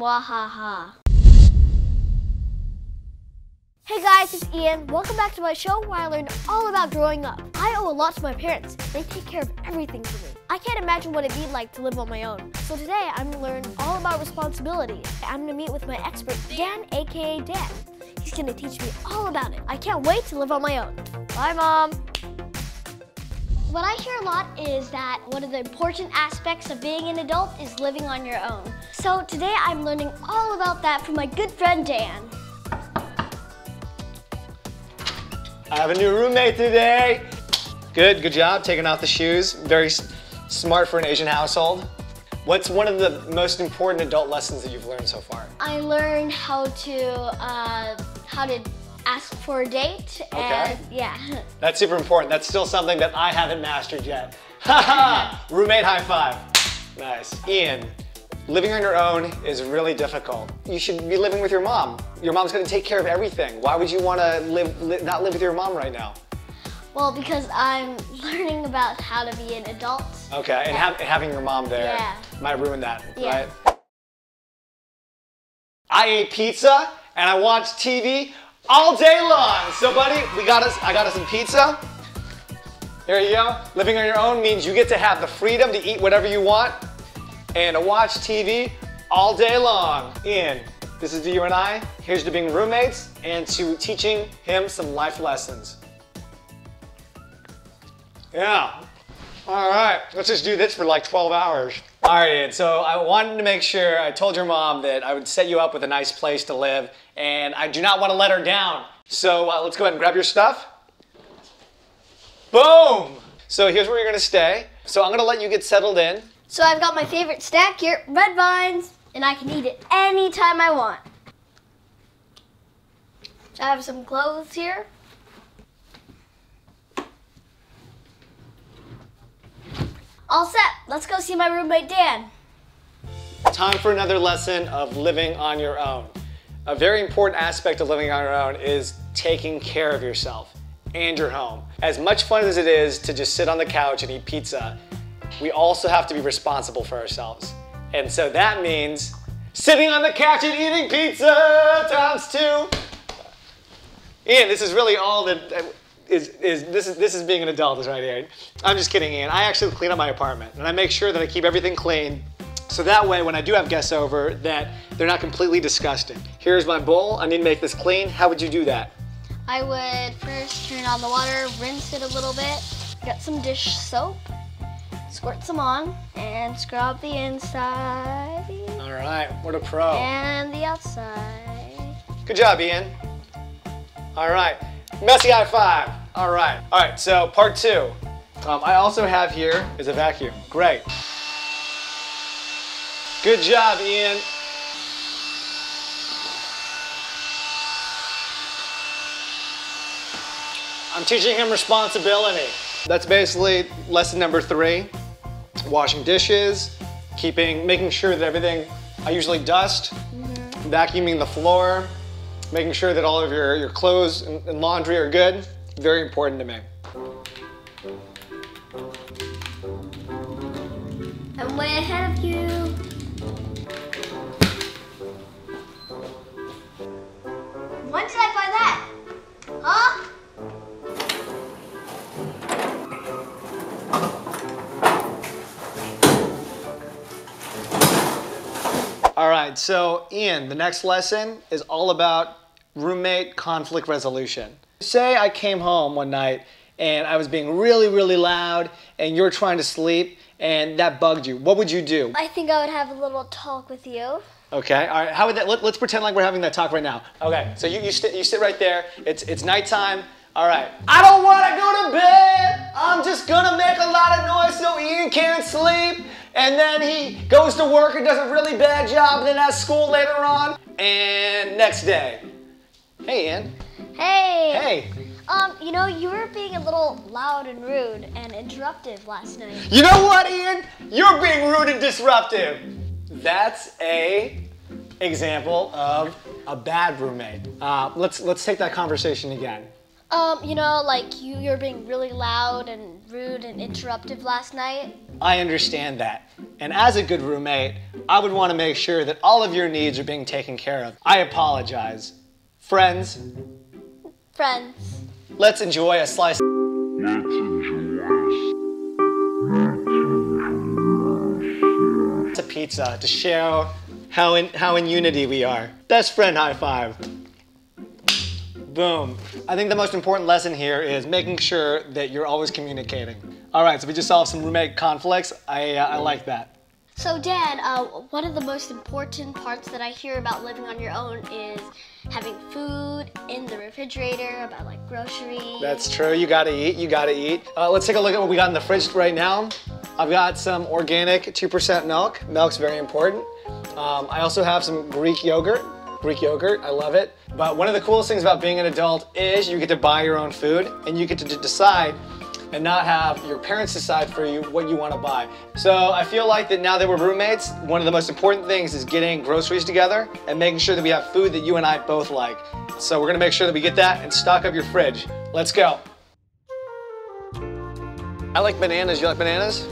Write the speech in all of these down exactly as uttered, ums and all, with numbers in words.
Mwahaha. Hey guys, it's Ian. Welcome back to my show where I learned all about growing up. I owe a lot to my parents. They take care of everything for me. I can't imagine what it'd be like to live on my own. So today I'm gonna learn all about responsibility. I'm gonna meet with my expert, Dan, aka Dan. He's gonna teach me all about it. I can't wait to live on my own. Bye, Mom. What I hear a lot is that one of the important aspects of being an adult is living on your own. So today I'm learning all about that from my good friend Dan. I have a new roommate today. Good, good job taking off the shoes. Very s smart for an Asian household. What's one of the most important adult lessons that you've learned so far? I learned how to, uh, how to ask for a date, and okay. Yeah. That's super important. That's still something that I haven't mastered yet. Ha ha! Roommate high five. Nice. Ian, living on your own is really difficult. You should be living with your mom. Your mom's gonna take care of everything. Why would you wanna live, li not live with your mom right now? Well, because I'm learning about how to be an adult. Okay, and, and ha having your mom there yeah. might ruin that, yeah. right? I ate pizza and I watched T V all day long. So buddy, we got us, I got us some pizza. There you go. Living on your own means you get to have the freedom to eat whatever you want and to watch T V all day long. Ian, this is to you and I. Here's to being roommates and to teaching him some life lessons. Yeah. All right, let's just do this for like twelve hours. All right, Ian, so I wanted to make sure I told your mom that I would set you up with a nice place to live, and I do not want to let her down. So uh, let's go ahead and grab your stuff. Boom! So here's where you're gonna stay. So I'm gonna let you get settled in. So I've got my favorite snack here, Red Vines, and I can eat it anytime I want. So I have some clothes here. All set, let's go see my roommate, Dan. Time for another lesson of living on your own. A very important aspect of living on your own is taking care of yourself and your home. As much fun as it is to just sit on the couch and eat pizza, we also have to be responsible for ourselves. And so that means sitting on the couch and eating pizza times two. Ian, this is really all that, Is, is, this, is, this is being an adult is right here. I'm just kidding, Ian. I actually clean up my apartment and I make sure that I keep everything clean so that way when I do have guests over that they're not completely disgusted. Here's my bowl. I need to make this clean. How would you do that? I would first turn on the water, rinse it a little bit, get some dish soap, squirt some on, and scrub the inside. All right, what a pro. And the outside. Good job, Ian. All right. Messy high five. All right. All right, so part two. Um, I also have here is a vacuum. Great. Good job, Ian. I'm teaching him responsibility. That's basically lesson number three. Washing dishes, keeping, making sure that everything, I usually dust, mm-hmm. vacuuming the floor, making sure that all of your, your clothes and, and laundry are good. Very important to me. I'm way ahead of you. When did I buy that? Huh? All right, so Ian, the next lesson is all about roommate conflict resolution. Say I came home one night and I was being really, really loud and you're trying to sleep and that bugged you. What would you do? I think I would have a little talk with you. Okay, all right, how would that, let, let's pretend like we're having that talk right now. Okay, so you, you, sit, you sit right there, it's, it's nighttime, all right. I don't wanna go to bed, I'm just gonna make a lot of noise so Ian can't sleep. And then he goes to work and does a really bad job and then has school later on. And next day. Hey, Ian. Hey. Hey. Um, you know, you were being a little loud and rude and interruptive last night. You know what, Ian? You're being rude and disruptive. That's a example of a bad roommate. Uh, let's, let's take that conversation again. Um, you know, like you, you're being really loud and rude and interruptive last night. I understand that. And as a good roommate, I would want to make sure that all of your needs are being taken care of. I apologize. Friends? Friends. Let's enjoy a slice. Let's enjoy a pizza to share how in, how in unity we are. Best friend high five. Boom. I think the most important lesson here is making sure that you're always communicating. All right, so we just solved some roommate conflicts. I, uh, I like that. So Dad, uh, one of the most important parts that I hear about living on your own is having food in the refrigerator, about like groceries. That's true, you gotta eat, you gotta eat. Uh, let's take a look at what we got in the fridge right now. I've got some organic two percent milk. Milk's very important. Um, I also have some Greek yogurt. Greek yogurt, I love it. But one of the coolest things about being an adult is you get to buy your own food and you get to decide and not have your parents decide for you what you want to buy. So I feel like that now that we're roommates, one of the most important things is getting groceries together and making sure that we have food that you and I both like. So we're gonna make sure that we get that and stock up your fridge. Let's go. I like bananas, you like bananas?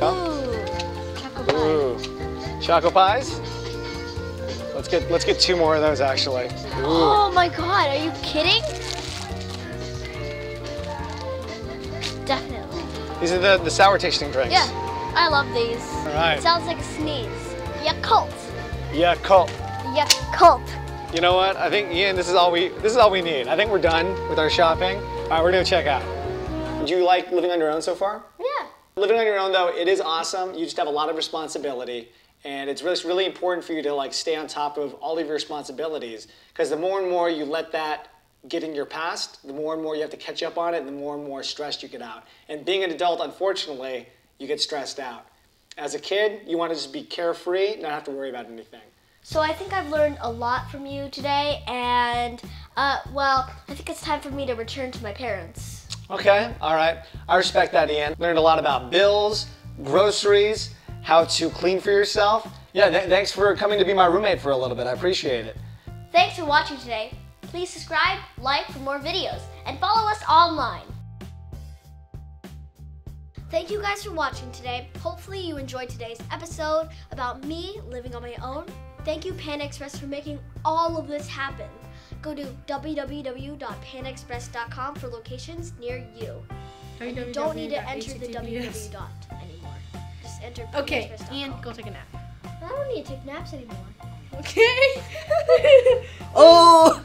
Oh. Ooh, choco pies. Ooh. Choco pies? Let's get, let's get two more of those, actually. Ooh. Oh my God, are you kidding? Definitely. These are the, the sour tasting drinks. Yeah, I love these. All right. It sounds like a sneeze. Yakult. Yakult. Yakult. You know what, I think, Ian, this is all we, this is all we need. I think we're done with our shopping. All right, we're gonna check out. Do you like living on your own so far? Yeah. Living on your own, though, it is awesome. You just have a lot of responsibility. And it's really, it's really important for you to like stay on top of all of your responsibilities, because the more and more you let that get in your past, the more and more you have to catch up on it, and the more and more stressed you get out. And being an adult, unfortunately, you get stressed out. As a kid, you want to just be carefree, not have to worry about anything. So I think I've learned a lot from you today, and uh, well, I think it's time for me to return to my parents. Okay, all right. I respect that, Ian. Learned a lot about bills, groceries, how to clean for yourself. Yeah, th thanks for coming to be my roommate for a little bit. I appreciate it. Thanks for watching today. Please subscribe, like for more videos, and follow us online. Thank you guys for watching today. Hopefully you enjoyed today's episode about me living on my own. Thank you, Panda Express, for making all of this happen. Go to w w w dot panda express dot com for locations near you. You don't need to enter the w w w dot anymore. Enter okay, and go take a nap. I don't need to take naps anymore. Okay. Oh!